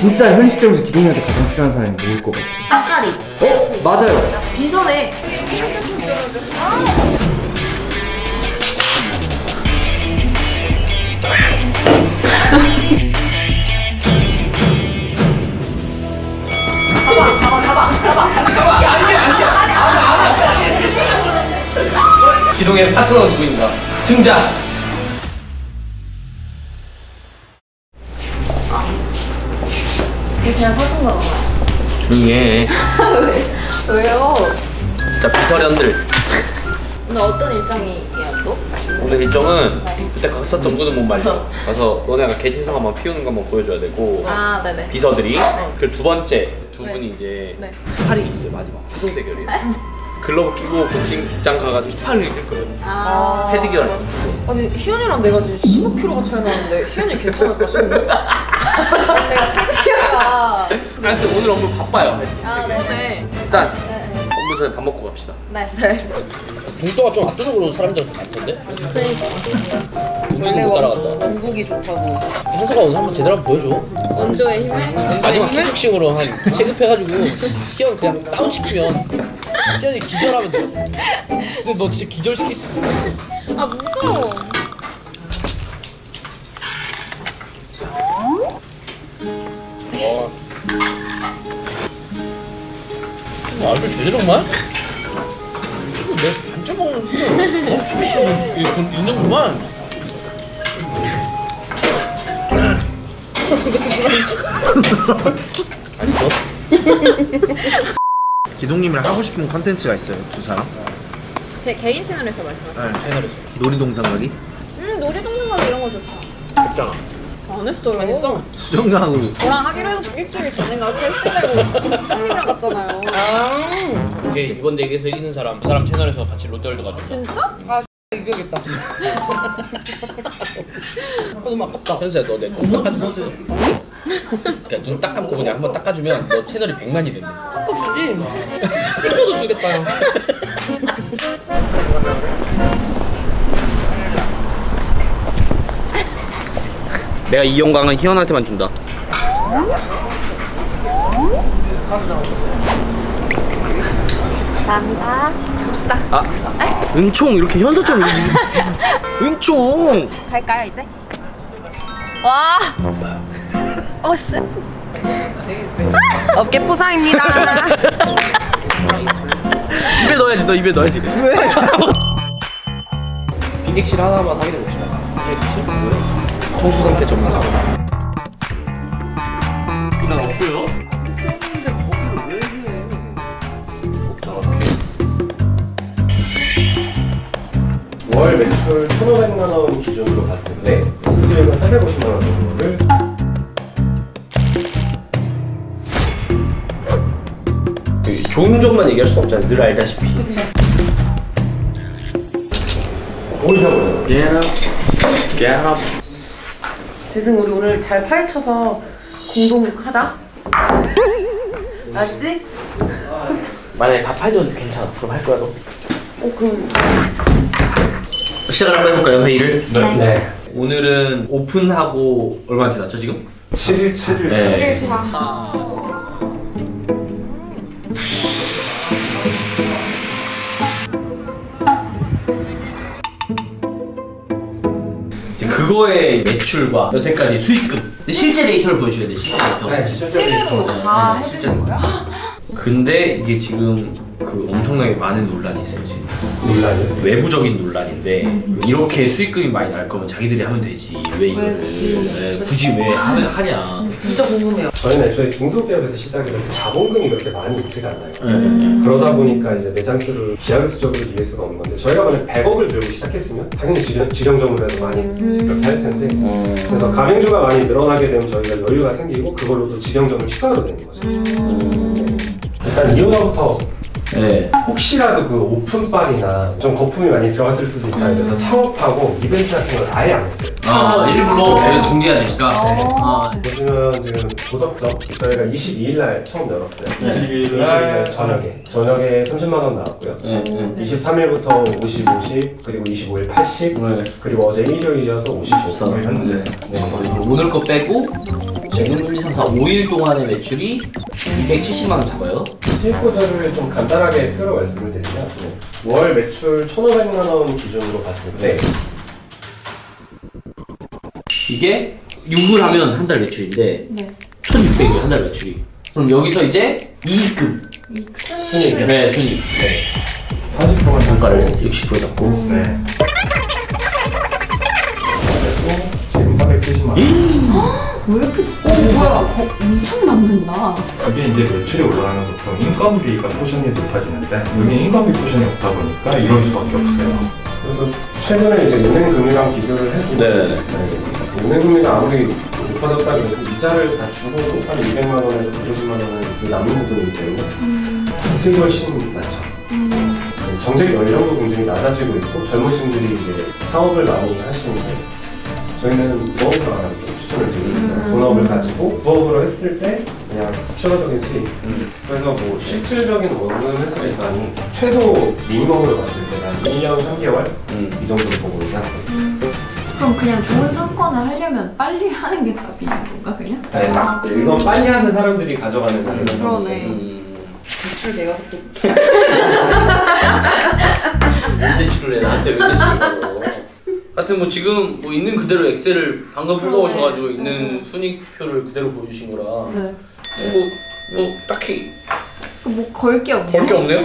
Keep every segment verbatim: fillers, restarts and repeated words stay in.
진짜 현 시점에서 기동이한테 가장 필요한 사람이 누굴 것 같아? 딱까리. 어? 맞아요. 빈손에. 잡아, 잡아, 잡아, 잡아, 잡아. 안 돼, 안 돼. 기동의 파트너가 누구인가? 승자. 이게 그냥 써준 거 봐봐. 조용히 해. 왜? 왜요? 자, 비서련들. 오늘 어떤 일정이에요 또? 오늘 일정은 네. 그때 각 썼던 무드 못 말려. 가서 너네가 개인사가 막 피우는 것만 보여줘야 되고. 아, 네네. 비서들이. 네. 그리고 두 번째 두 네. 분이 이제 네. 스파링이 있어요. 마지막 최종 대결이에요. 글러브 끼고 복싱장 가가지고 스파링을 뛸 거예요. 아 패드기를 안 입고. 아니 희연이랑 내가 지금 십오 킬로그램가 차이 나는데 희연이 괜찮을까 싶은데. 제가 체급이라. 하여튼 오늘 업무 바빠요. 아 네네. 일단 네네. 업무 전에 밥 먹고 갑시다. 네네. 동서가 좀 압도적으로 사람들한테 많던데? 그러니까 원래 원복이 좋다고 현서가 오늘 한번 제대로 한번 보여줘. 원조의 힘을? 마지막 킥복싱으로 한 체급해가지고 희연 그냥 다운시키면 희연이 기절하면 돼요. 근데 너 진짜 기절시킬 수 있을 것 같아. 아 무서워. 와 아주 제대로만? 내 반찬 먹는 수준으로 너무 재밌게 있는구만. 아니 너? 기동님이랑 하고 싶은 컨텐츠가 있어요, 두 사람? 제 개인 채널에서 말씀하시는 거예요? 네, 채널에서. 놀이동산 가기? 음, 놀이동산 가기 이런 거 좋다. 했잖아. 안 했어요. 안 했어? 수정강하고 저랑 하기로 해서 일주일 전인가 했으려고 수정님이랑 갔잖아요. 아 오케이, 이번 대기에서 이기는 사람, 그 사람 채널에서 같이 롯데월드 가자. 진짜? 아, 이겨야겠다. 아, 너무 아깝다. 현수야, 너 내 돈 깎아줬어? 그냥 눈 딱 감고 그냥 한번 닦아주면 너 채널이 백만이 된대. 깎아주지? 십 퍼도 주겠다. 내가 이 영광은 희연한테만 준다. 감사합니다. 갑시다. 아, 에? 은총 이렇게 현서 좀. 은총. 갈까요 이제? 와. 어 쎄. 업계 포상입니다. 입에 넣어야지, 너 입에 넣어야지. 왜? 빈객실 하나만 확인해 봅시다. 홍수상태 전문가. 일단 없고요. 했었는데 거기를 왜 해? 오케이. 월 매출 천오백만 원 기준으로 봤을 때 수수료가 삼백오십만 원 정도를 좋은 점만 얘기할 수 없잖아요. 늘 알다시피. 그치. 오이사고요. Get up. Get up. 재승 우리 오늘 잘 파헤쳐서 공동 하자. 맞지? 만약에 다 파헤쳐도 괜찮아. 그럼 할 거야 너? 어 그럼 시작을 한번 해볼까요 회의를? 네. 네. 오늘은 오픈하고 얼마 지났죠 지금? 칠일 칠일. 네. 칠일 지났 아. 그거의 매출과 여태까지 수익금. 근데 실제 데이터를 보여줘야 돼. 실제 데이터. 네, 실제 데이터. 다 해주는 거야? 근데 이게 지금 그 엄청나게 많은 논란이 있어요 지금. 논란이? 외부적인 논란인데 음. 이렇게 수익금이 많이 날 거면 자기들이 하면 되지. 왜 이거를 네, 굳이 왜 하냐. 진짜 궁금해요. 저희는 애초에 중소기업에서 시작해서 자본금이 그렇게 많이 있지가 않아요. 음. 그러다 보니까 이제 매장수를 기하급수적으로 이길 수가 없는 건데 저희가 만약 백억을 벌기 시작했으면 당연히 지정적으로라도 많이 음. 그렇게 할 텐데 음. 그래서 가맹주가 많이 늘어나게 되면 저희가 여유가 생기고 그걸로 또 지정적을 추가로 되는 거죠. 음. 일단 이혼서부터 네. 혹시라도 그 오픈빨이나 좀 거품이 많이 들어갔을 수도 있다 그래서 창업하고 이벤트 같은 걸 아예 안 했어요. 아, 아 일부러 네. 동기하니까. 네. 아. 보시면 지금 도덕점 저희가 이십이일 날 처음 열었어요. 네. 이십일일 날 저녁에 저녁에 삼십만 원 나왔고요. 네. 네. 이십삼일부터 오십, 오십 그리고 이십오일 팔십 네. 그리고 어제 일요일이어서 오십오. 네. 현재 네. 오늘 거 빼고 재능 일, 이, 삼, 사, 오 일 동안의 매출이 이백칠십만 원 잡아요. 수익 구조를 좀 간단하게 표로 말씀을 드리면 월 매출 천오백만 원 기준으로 봤을 때 이게 육을 하면 한 달 매출인데 네. 천육백이에요 한 달 매출이. 그럼 여기서 이제 이익금 순이익. 네, 순이익. 네. 사십 퍼센트 단가를 육십 퍼센트 잡고 네. 왜 이렇게? 어 뭐야? 어, 엄청 남는다. 이게 이제 매출이 올라가는 것처럼 인건비가 포션이 높아지는데 여기 인건비 포션이 없다 보니까 이럴 수밖에 없어요. 그래서 최근에 이제 은행금리랑 비교를 해보면 네. 은행금리가 아무리 높아졌다 그래도 이자를 다 주고도 한 이백만 원에서 백오십만 원을 남는 부분이기 때문에 수익이 음. 훨씬 많죠. 음. 정책 연령도 굉장히 낮아지고 있고 젊으신들이 이제 사업을 많이 하시는데 저희는 부업을 좀 추천을 드립니다. 음. 본업을 가지고 부업으로 했을 때 그냥 추가적인 수익. 음. 그래서 뭐 실질적인 원금 회수액만이 최소 미니멈으로 봤을 때는 일 년 삼 개월 음. 이 정도로 보고 있어요. 그럼 그냥 좋은 상권을 하려면 빨리 하는 게 답인 건가 그냥? 네, 아, 이건 빨리 하는 사람들이 가져가는 자료라서. 그러네. 음. 대출 내가 할게. 왜 대출을 해? 나한테 왜 대출을 해? 하여튼 뭐 지금 뭐 있는 그대로 엑셀을 방금 뽑아오셔가지고 네. 있는 순익표를 그대로 보여주신 거라 네. 뭐, 뭐 딱히 뭐 걸 게 없네요? 걸 게 없네요?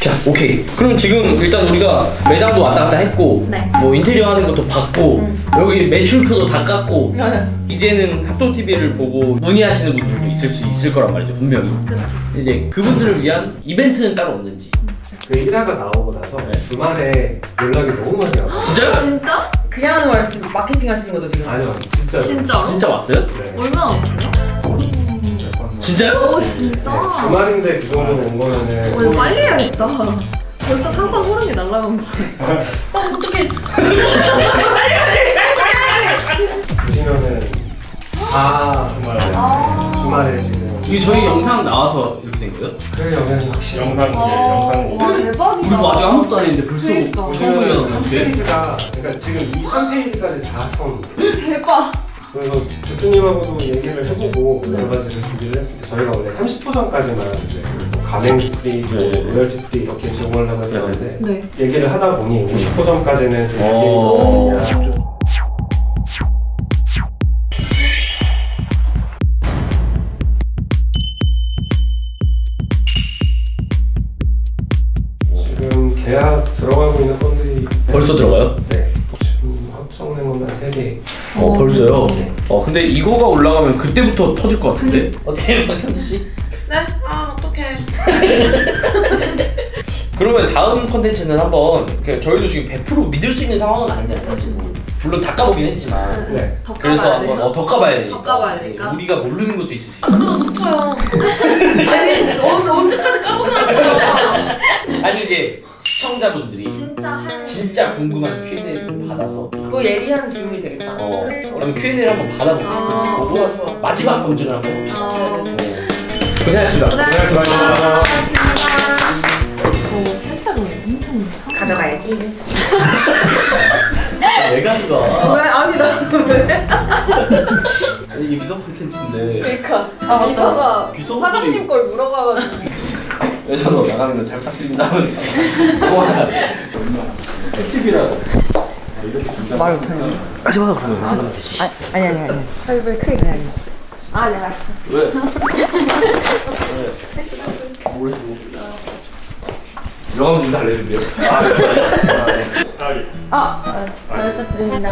자 오케이. 그럼 지금 일단 우리가 매장도 왔다 갔다 했고 네. 뭐 인테리어 하는 것도 봤고 음. 여기 매출표도 다 깠고 이제는 학도티비를 보고 문의하시는 분들도 있을 수 있을 거란 말이죠, 분명히. 그렇죠. 이제 그분들을 위한 이벤트는 따로 없는지. 그 일 화가 나오고 나서 네. 주말에 연락이 너무 많이 와요. 진짜요? 진짜? 그냥 하는 말씀, 마케팅 하시는 거죠, 지금? 아니요, 진짜로. 진짜로? 진짜 왔어요? 네. 얼마나 왔어요? 진짜요? 오, 진짜? 네, 주말인데 그 정도 온 거면은. 오, 빨리 해야겠다. 벌써 상권 소름이 날라간 거 같아. 아, 어떡해. 보시면은 아 주말에 아 주말에 지금 이게 저희 영상 나와서 이렇게 된 거예요? 그 영상이 확실히 영상이에요. 영상. 와 대박이다. 우리도 아직 아무것도 안 했는데 벌써 그러니까. 처음 보셨는데 그러니까 지금 이 삼 페이지까지 다 처음 대박. 그래서 대표님하고도 얘기를 해보고 네. 여러 가지를 준비를 했을 때 저희가 원래 삼십 퍼센트 전까지만 이제 가맹 프리, 로열티 프리 이렇게 제공을 하고 있었는데 네. 얘기를 하다 보니 오십 퍼센트 전까지는 좀 얘기를 해보고 계약 들어가고 있는 건들이 벌써 들어가요? 네. 지금 확정된 것만 세 개. 어, 어 벌써요? 네. 어 근데 이거가 올라가면 그때부터 터질 것 같은데? 어때요 박현수 씨? 네? 아 어떡해. 그러면 다음 컨텐츠는 한번 저희도 지금 백 퍼센트 믿을 수 있는 상황은 아니잖아요 지금. 물론 다 까보긴 했지만 네. 더 그래서 한번 어, 더 까봐야 되니까 더 까봐야 되니까 우리가 모르는 것도 있을 수 있어요. 아 그거 놓쳐요. 아니 언, 언제까지 까보기로 할 거야. 아니 이제 시청자분들이 진짜, 할... 진짜 궁금한 큐 앤 에이를 좀 받아서 그거 예리한 질문이 되겠다. 어, 그럼 큐 앤 에이를 한번 받아볼게요. 아, 어, 좋아 좋아. 마지막 검증을 한번 해봅시다. 아, 네. 고생하셨습니다. 고생하셨습니다. 고생하셨습니다. 고생하셨습니다. 어, 살짝 엄청 가져가야지. 왜 가져가? 왜? 아니 나도 왜? 아니 이게 비서 콘텐츠인데 그러니까 아, 비서가 비서 사장님 걸 물어봐가지고 회사로 나가는 거 잘 부탁드린다 하면서 고마워요. 팁이라고 이렇게 긴장하고 말을 못하네. 하지 마 그러면 안 하면 되지. 아니 아니 아니 아니 빨리 빨리 크게 가야지. 아 내가 왜? 왜? 뭐래 이거 하면 좀 달래는데요? 아 네. 아 잘 부탁드립니다.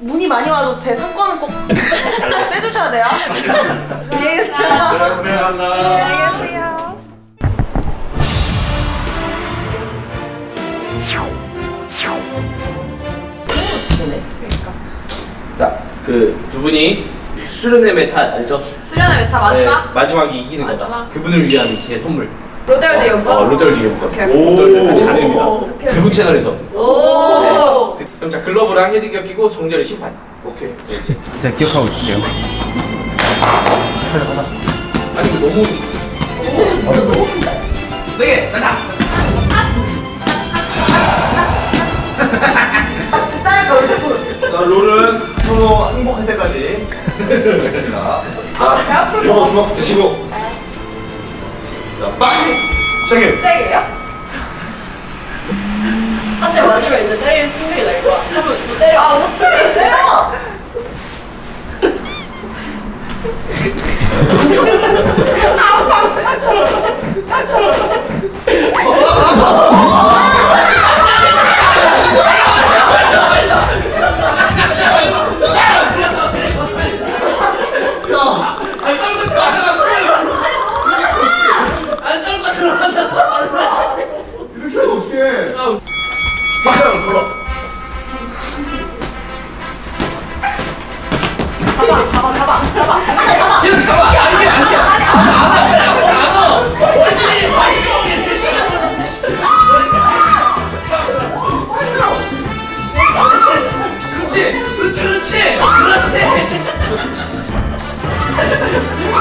문이 많이 와도 제 상권은 꼭 빼주셔야 돼요. 안녕하세요. 자, 그 두 분이 수련의 메타 알죠? 수련의 메타 마지막? 네, 마지막이 이기는 마지막. 거다. 그분을 위한 제 선물. 로데월드 연구? 어, 로데월드 연구. 로데월드 같이 가능합니다. 교육 채널에서. 오. 네. 그럼 자 글러브랑 헤드기어 끼고 정렬의 심판. 오케이. 그렇지. 자 기억하고 있을게요. 아니 너무. 오, 너무. 되게 나가. 하겠습니다. 자, 이거 주먹 대시고. 자, 빵! 세게! 세게요? 한 대 맞으면 이제 때릴 생각이 날 거야. 한번 또 때려. 아, 못 때려! 때려! 아, 빵! 박상을 걸어. 잡아, 잡아, 잡아, 잡아. 잡아. 계속 잡아. 안 돼, 안 돼. 안 와, 안 와, 안 와. 머리 때리면 많이 쏘게. 그렇지, 그렇지, 그렇지, 그렇지. 어,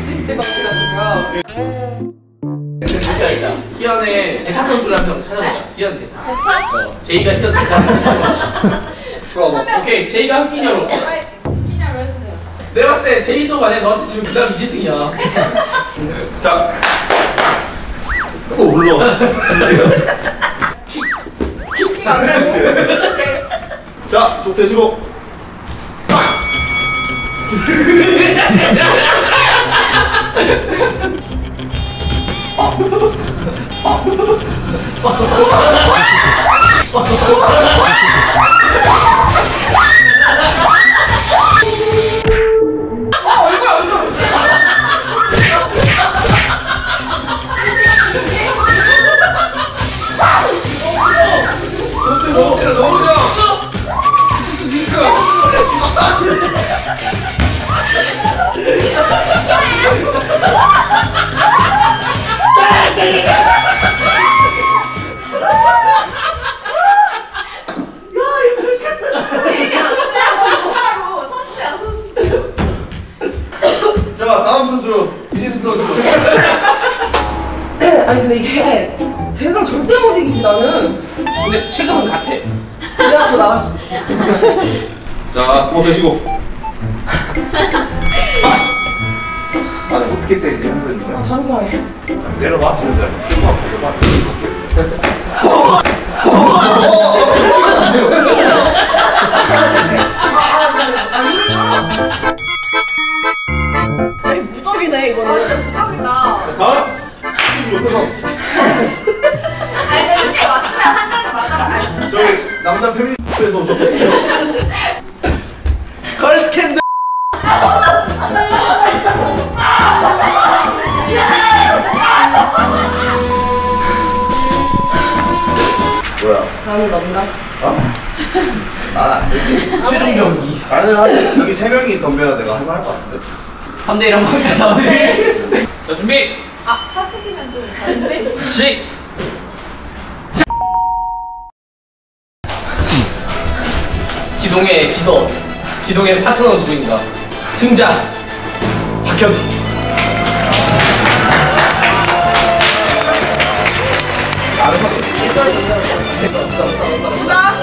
수 있을 것 같아가지고요. 진짜 있다. 희연의 대타 선수를 한명 찾아보자. 희연 대타. 대타? 어. 제이가 희연 대타. 오케이, 제이가 흑기녀로. 흑기녀로 해주세요. 내가 봤을 때 제이도 만약 너한테 지금 그 다음 이지승이야. 자. 오 올라. 킥. 자, 쪽 대시고. 아니 근데 이게 재상 절대 못이기지 나는. 근데 체감은 같아. 내가 더 나갈 수도 있어. 자, 구워 드시고. 아, 나 어떻게 때리는지 모르겠네. 아, 상상해. 내려봐, 진짜. 내려봐, 내려봐. 아니, 무적이네, 이거는. 아, 진짜 무적이다. 아? 옆에서 아니 솔직히 왔으면 한 잔을 맞아라. 아니 진짜 저희 남자 페미니스트에서 오셨거든요. 걸스캔들 뭐야? 나는 넌가? 어? 난 안 되지. 최종 경기 나는 한 여기 세 명이 덤벼야 내가 할 말 할 것 같은데. 삼 대 일 한 번 해서 삼 대 일. 자 준비! 아, 사십이면 좀 다른데? 시! 기동의 비서, 기동의 파트너 누구인가? 승자! 박현서! 아,